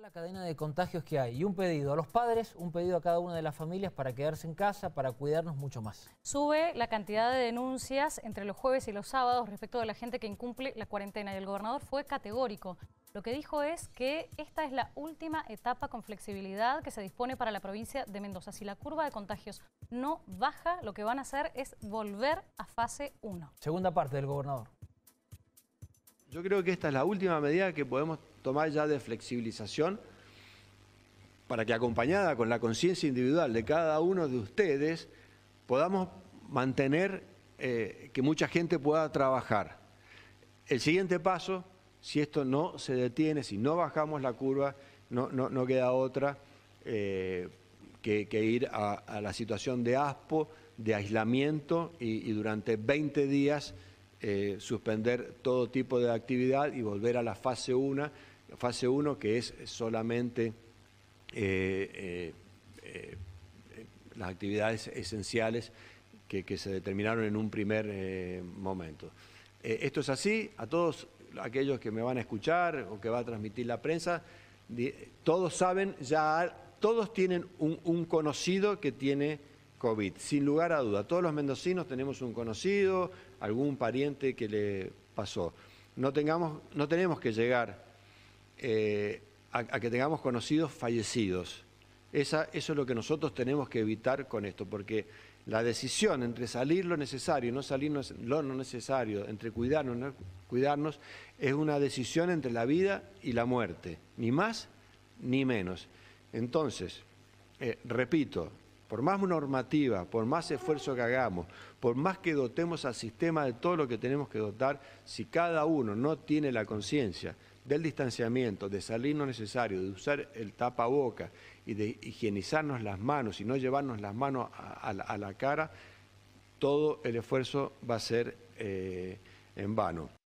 La cadena de contagios que hay y un pedido a los padres, un pedido a cada una de las familias para quedarse en casa, para cuidarnos mucho más. Sube la cantidad de denuncias entre los jueves y los sábados respecto de la gente que incumple la cuarentena y el gobernador fue categórico. Lo que dijo es que esta es la última etapa con flexibilidad que se dispone para la provincia de Mendoza. Si la curva de contagios no baja, lo que van a hacer es volver a fase 1. Segunda parte del gobernador. Yo creo que esta es la última medida que podemos tomar ya de flexibilización para que, acompañada con la conciencia individual de cada uno de ustedes, podamos mantener que mucha gente pueda trabajar. El siguiente paso, si esto no se detiene, si no bajamos la curva, no queda otra que ir a la situación de ASPO, de aislamiento y durante 20 días suspender todo tipo de actividad y volver a la fase 1, que es solamente las actividades esenciales que se determinaron en un primer momento. Esto es así, a todos aquellos que me van a escuchar o que va a transmitir la prensa, todos saben, ya todos tienen un conocido que tiene COVID, sin lugar a duda. Todos los mendocinos tenemos un conocido, algún pariente que le pasó. No tenemos que llegar a que tengamos conocidos fallecidos. Eso es lo que nosotros tenemos que evitar con esto, porque la decisión entre salir lo necesario, no salir lo no necesario, entre cuidarnos y no cuidarnos, es una decisión entre la vida y la muerte, ni más ni menos. Entonces, repito, por más normativa, por más esfuerzo que hagamos, por más que dotemos al sistema de todo lo que tenemos que dotar, si cada uno no tiene la conciencia del distanciamiento, de salir no necesario, de usar el tapaboca y de higienizarnos las manos y no llevarnos las manos a la cara, todo el esfuerzo va a ser en vano.